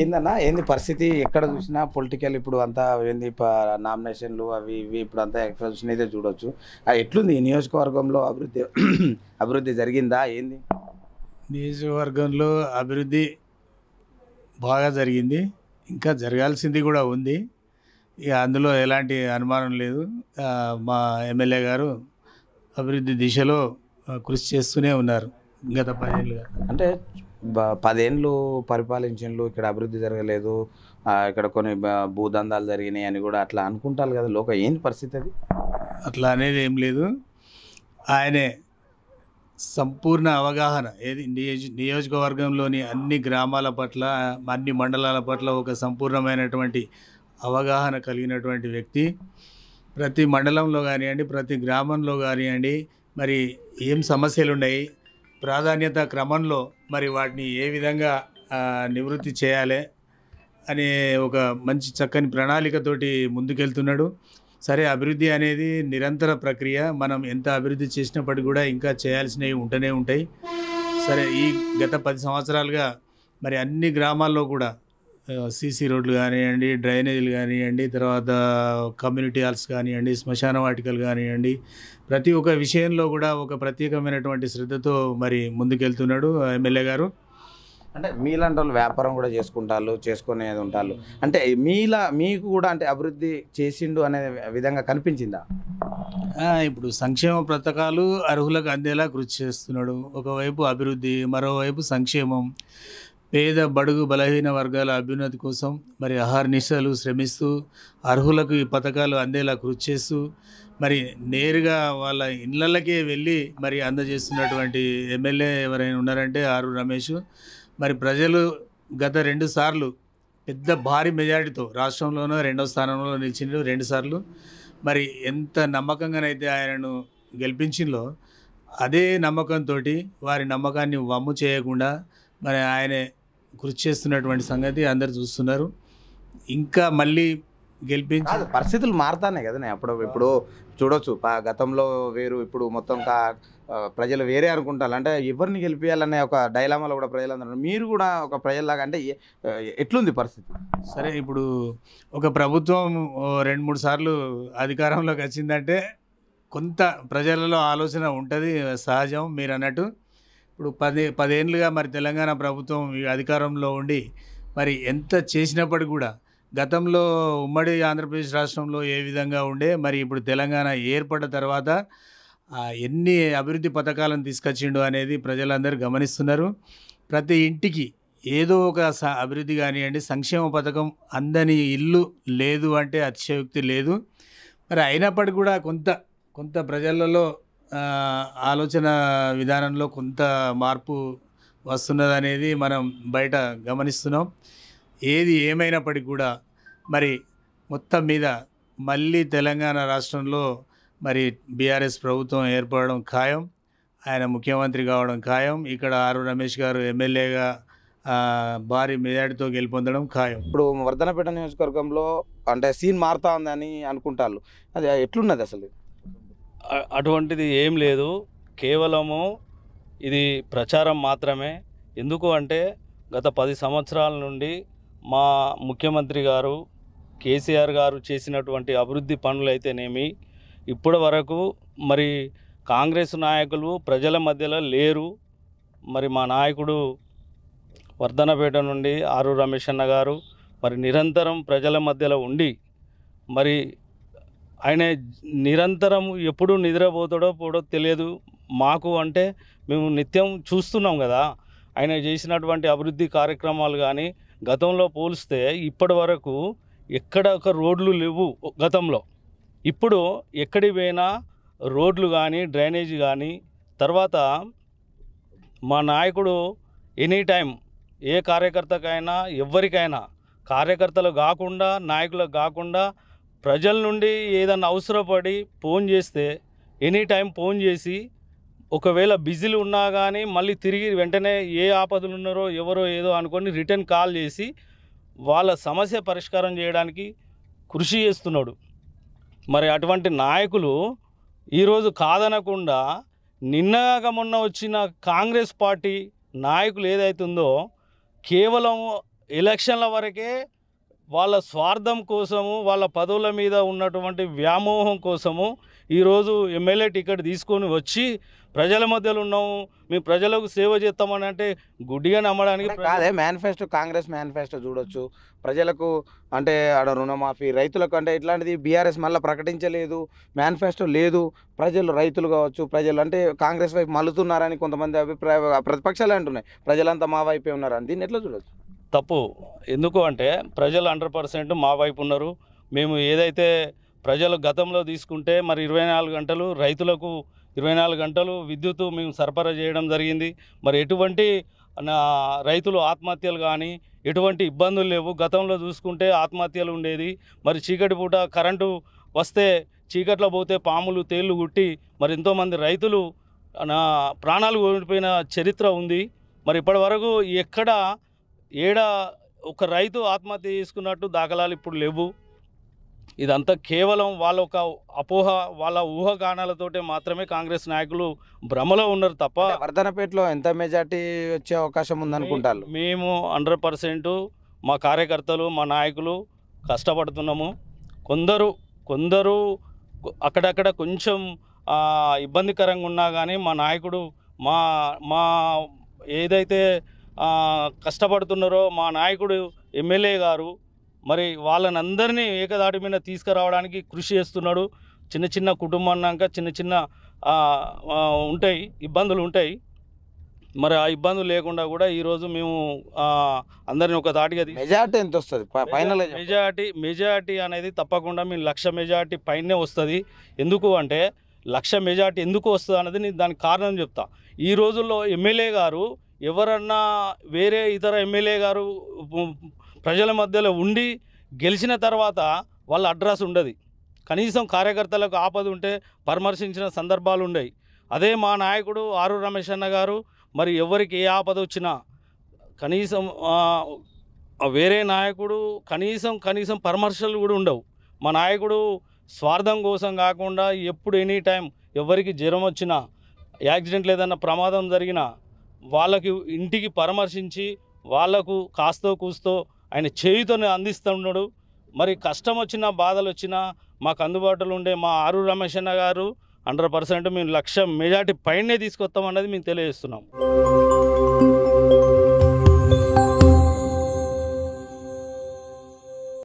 ఏంది పరిస్థితి ఎక్కడ చూసినా పొలిటికల్ ఇప్పుడు అంతా ఏంది నామినేషన్లు అవి ఇవి ఇప్పుడు అంతా ఎక్కడ చూసినా ఇదే చూడొచ్చు. ఎట్లుంది ఈ నియోజకవర్గంలో అభివృద్ధి జరిగిందా ఏంది? నియోజకవర్గంలో అభివృద్ధి బాగా జరిగింది, ఇంకా జరగాల్సింది కూడా ఉంది, ఇక అందులో ఎలాంటి అనుమానం లేదు. మా ఎమ్మెల్యే గారు అభివృద్ధి దిశలో కృషి చేస్తూనే ఉన్నారు గత 10 ఏళ్ళుగా. అంటే 10 ఏళ్ళు పరిపాలించు ఇక్కడ అభివృద్ధి జరగలేదు, ఇక్కడ కొన్ని భూదందాలు జరిగినాయి అని కూడా అట్లా అనుకుంటారు కదా లోక. ఏంటి పరిస్థితి అది? అట్లా అనేది ఏం లేదు, ఆయనే సంపూర్ణ అవగాహన ఏది నియోజకవర్గంలోని అన్ని గ్రామాల పట్ల అన్ని మండలాల పట్ల ఒక సంపూర్ణమైనటువంటి అవగాహన కలిగినటువంటి వ్యక్తి. ప్రతి మండలంలో కానివ్వండి, ప్రతి గ్రామంలో కానివ్వండి, మరి ఏం సమస్యలు ఉన్నాయి, ప్రాధాన్యత క్రమంలో మరి వాటిని ఏ విధంగా నివృత్తి చేయాలి అనే ఒక మంచి చక్కని ప్రణాళికతోటి ముందుకెళ్తున్నాడు. సరే, అభివృద్ధి అనేది నిరంతర ప్రక్రియ, మనం ఎంత అభివృద్ధి చేసినప్పటికీ కూడా ఇంకా చేయాల్సినవి ఉంటూనే ఉంటాయి. సరే, ఈ గత 10 సంవత్సరాలుగా మరి అన్ని గ్రామాల్లో కూడా సీసీ రోడ్లు కానివ్వండి, డ్రైనేజీలు కానివ్వండి, తర్వాత కమ్యూనిటీ హాల్స్ కానివ్వండి, శ్మశాన వాటికలు కానివ్వండి, ప్రతి ఒక్క విషయంలో కూడా ఒక ప్రత్యేకమైనటువంటి శ్రద్ధతో మరి ముందుకెళ్తున్నాడు ఎమ్మెల్యే గారు. అంటే మీలాంటి వాళ్ళు వ్యాపారం కూడా చేసుకుంటారు, చేసుకునేది ఉంటారు. అంటే మీకు కూడా అంటే అభివృద్ధి చేసిండు అనే విధంగా కనిపించిందా? ఇప్పుడు సంక్షేమ పథకాలు అర్హులకు అందేలా కృషి చేస్తున్నాడు. ఒకవైపు అభివృద్ధి, మరోవైపు సంక్షేమం, పేద బడుగు బలహీన వర్గాల అభ్యున్నతి కోసం మరి అహర్నిశలు శ్రమిస్తూ అర్హులకు ఈ పథకాలు అందేలా కృషి చేస్తూ మరి నేరుగా వాళ్ళ ఇళ్ళకే వెళ్ళి మరి అందజేస్తున్నటువంటి ఎమ్మెల్యే ఎవరైనా ఉన్నారంటే ఆరు రమేష్. మరి ప్రజలు గత 2 సార్లు పెద్ద భారీ మెజారిటీతో రాష్ట్రంలోనూ 2వ స్థానంలో నిలిచిండ్రు 2 సార్లు. మరి ఎంత నమ్మకంగానైతే ఆయనను గెలిపించిందో అదే నమ్మకంతో వారి నమ్మకాన్ని వమ్ము చేయకుండా మరి ఆయనే కృషి చేస్తున్నటువంటి సంగతి అందరు చూస్తున్నారు. ఇంకా మళ్ళీ గెలిపించి పరిస్థితులు మారుతానే కదా, ఇప్పుడు చూడొచ్చు గతంలో వేరు ఇప్పుడు మొత్తం ప్రజలు వేరే అనుకుంటారు. అంటే ఎవరిని గెలిపించాలనే ఒక డైలామాలో కూడా ప్రజలందరూ మీరు కూడా ఒక ప్రజల్లాగా అంటే ఎట్లుంది పరిస్థితి? సరే, ఇప్పుడు ఒక ప్రభుత్వం 2-3 సార్లు అధికారంలోకి వచ్చిందంటే కొంత ప్రజలలో ఆలోచన ఉంటుంది, సహజం. మీరు అన్నట్టు ఇప్పుడు 10 ఏళ్ళుగా మరి తెలంగాణ ప్రభుత్వం అధికారంలో ఉండి మరి ఎంత చేసినప్పటికీ కూడా గతంలో ఉమ్మడి ఆంధ్రప్రదేశ్ రాష్ట్రంలో ఏ విధంగా ఉండే మరి ఇప్పుడు తెలంగాణ ఏర్పడ్డ తర్వాత ఎన్ని అభివృద్ధి పథకాలను తీసుకొచ్చిండు అనేది ప్రజలందరూ గమనిస్తున్నారు. ప్రతి ఇంటికి ఏదో ఒక అభివృద్ధి కానివ్వండి, సంక్షేమ పథకం అందని ఇల్లు లేదు అంటే అతిశయోక్తి లేదు. మరి అయినప్పటికీ కూడా కొంత ప్రజలలో ఆలోచన విధానంలో కొంత మార్పు వస్తున్నదనేది మనం బయట గమనిస్తున్నాం. ఏది ఏమైనప్పటికీ కూడా మరి మొత్తం మీద మళ్ళీ తెలంగాణ రాష్ట్రంలో మరి బీఆర్ఎస్ ప్రభుత్వం ఏర్పడడం ఖాయం, ఆయన ముఖ్యమంత్రి కావడం ఖాయం, ఇక్కడ ఆరు రమేష్ గారు ఎమ్మెల్యేగా భారీ మెజార్టీతో గెలుపొందడం ఖాయం. ఇప్పుడు వర్ధన్నపేట నియోజకవర్గంలో అంటే సీన్ మారుతా ఉందని అనుకుంటారు, అది ఎట్లున్నది అసలు? అటువంటిది ఏం లేదు, కేవలము ఇది ప్రచారం మాత్రమే. ఎందుకు అంటే గత 10 సంవత్సరాల నుండి మా ముఖ్యమంత్రి గారు కేసీఆర్ గారు చేసినటువంటి అభివృద్ధి పనులైతేనేమి ఇప్పటి వరకు మరి కాంగ్రెస్ నాయకులు ప్రజల మధ్యలో లేరు. మరి మా నాయకుడు వర్ధన్నపేట నుండి ఆరు రమేష్ అన్న గారు మరి నిరంతరం ప్రజల మధ్యలో ఉండి మరి ఆయన నిరంతరం ఎప్పుడు నిద్రపోతాడో పోడో తెలియదు మాకు. అంటే మేము నిత్యం చూస్తున్నాం కదా ఆయన చేసినటువంటి అభివృద్ధి కార్యక్రమాలు. కానీ గతంలో పోలిస్తే ఇప్పటి వరకు ఎక్కడ ఒక రోడ్లు లేవు గతంలో. ఇప్పుడు ఎక్కడి పోయినా రోడ్లు కానీ డ్రైనేజీ కానీ. తర్వాత మా నాయకుడు ఎనీ టైం ఏ కార్యకర్తకైనా ఎవరికైనా కార్యకర్తలు కాకుండా నాయకులకు కాకుండా ప్రజల నుండి ఏదన్నా అవసరపడి ఫోన్ చేస్తే ఎనీ టైం ఫోన్ చేసి ఒకవేళ బిజీలు ఉన్నా కానీ మళ్ళీ తిరిగి వెంటనే ఏ ఆపదలు ఉన్నారో ఎవరో ఏదో అనుకొని రిటర్న్ కాల్ చేసి వాళ్ళ సమస్య పరిష్కారం చేయడానికి కృషి చేస్తున్నాడు. మరి అటువంటి నాయకులు ఈరోజు కాదనకుండా నిన్నగా మొన్న వచ్చిన కాంగ్రెస్ పార్టీ నాయకులు ఏదైతుందో కేవలం ఎలక్షన్ల వరకే వాళ్ళ స్వార్థం కోసము వాళ్ళ పదవుల మీద ఉన్నటువంటి వ్యామోహం కోసము ఈరోజు ఎమ్మెల్యే టికెట్ తీసుకొని వచ్చి ప్రజల మధ్యలో ఉన్నాము, మేము ప్రజలకు సేవ చేస్తామని అంటే గుడ్డిగా నమ్మడానికి కాదే. మేనిఫెస్టో, కాంగ్రెస్ మేనిఫెస్టో చూడొచ్చు, ప్రజలకు అంటే ఆడ రుణమాఫీ, రైతులకు అంటే ఇట్లాంటిది బీఆర్ఎస్ మళ్ళీ ప్రకటించలేదు, మేనిఫెస్టో లేదు. ప్రజలు, రైతులు కావచ్చు, ప్రజలు అంటే కాంగ్రెస్ వైపు మలుతున్నారని కొంతమంది అభిప్రాయ ప్రతిపక్షాలు అంటున్నాయి, ప్రజలంతా మా వైపే ఉన్నారని. దీన్ని ఎట్లా చూడొచ్చు? తప్పు. ఎందుకు అంటే ప్రజలు 100% మా వైపు ఉన్నారు. మేము ఏదైతే ప్రజలు గతంలో తీసుకుంటే మరి 24 గంటలు రైతులకు 24 గంటలు విద్యుత్ మేము సరఫరా చేయడం జరిగింది. మరి ఎటువంటి రైతులు ఆత్మహత్యలు కానీ ఎటువంటి ఇబ్బందులు లేవు. గతంలో చూసుకుంటే ఆత్మహత్యలు ఉండేది. మరి చీకటి పూట కరెంటు వస్తే చీకట్లో పోతే పాములు తేళ్ళు కుట్టి మరి ఎంతోమంది రైతులు ప్రాణాలు కోల్పోయిన చరిత్ర ఉంది. మరి ఇప్పటి వరకు ఎక్కడ ఏడా ఒక రైతు ఆత్మహత్య చేసుకున్నట్టు దాఖలాలు ఇప్పుడు లేవు. ఇదంతా కేవలం వాళ్ళ ఒక అపోహ, వాళ్ళ ఊహాగానాలతోటే మాత్రమే కాంగ్రెస్ నాయకులు భ్రమలో ఉన్నారు తప్ప. వర్ధనపేటలో ఎంత మెజార్టీ వచ్చే అవకాశం ఉందనుకుంటారు? మేము 100% మా కార్యకర్తలు, మా నాయకులు కష్టపడుతున్నాము. కొందరు అక్కడక్కడ కొంచెం ఇబ్బందికరంగా ఉన్నా కానీ మా నాయకుడు మా మా ఏదైతే కష్టపడుతున్నారో మా నాయకుడు ఎమ్మెల్యే గారు మరి వాళ్ళని అందరినీ ఏకదాటి మీద తీసుకురావడానికి కృషి చేస్తున్నాడు. చిన్న చిన్న కుటుంబం అన్నాక చిన్న చిన్న ఉంటాయి, ఇబ్బందులు ఉంటాయి. మరి ఆ ఇబ్బందులు లేకుండా కూడా ఈరోజు మేము అందరిని ఒక దాటిగా మెజార్టీ ఎంత వస్తుంది? ఫైనల్ మెజార్టీ అనేది తప్పకుండా మేము 1,00,000 మెజార్టీ పైనే వస్తుంది. ఎందుకు అంటే 1,00,000 మెజార్టీ ఎందుకు వస్తుంది అనేది నేను దానికి కారణం చెప్తా. ఈ రోజుల్లో ఎమ్మెల్యే గారు ఎవరన్నా వేరే ఇతర ఎమ్మెల్యే గారు ప్రజల మధ్యలో ఉండి గెలిచిన తర్వాత వాళ్ళ అడ్రస్ ఉండదు. కనీసం కార్యకర్తలకు ఆపద ఉంటే పరామర్శించిన సందర్భాలు ఉన్నాయి. అదే మా నాయకుడు ఆరూరి రమేష్ అన్న గారు మరి ఎవరికి ఏ ఆపద వచ్చినా కనీసం వేరే నాయకుడు కనీసం పరామర్శలు కూడా ఉండవు. మా నాయకుడు స్వార్థం కోసం కాకుండా ఎప్పుడు ఎనీ టైం ఎవరికి జ్వరం వచ్చినా, యాక్సిడెంట్లు ఏదైనా ప్రమాదం జరిగినా వాళ్ళకి ఇంటికి పరామర్శించి వాళ్ళకు కాస్తో కూస్తో ఆయన చేయితోనే అందిస్తున్నాడు. మరి కష్టం వచ్చినా బాధలు వచ్చినా మాకు అందుబాటులో ఉండే మా ఆరూరి రమేష్ అన్న గారు 100% మేము 1,00,000 మెజార్టీ పైనే తీసుకొస్తామన్నది మేము తెలియజేస్తున్నాం.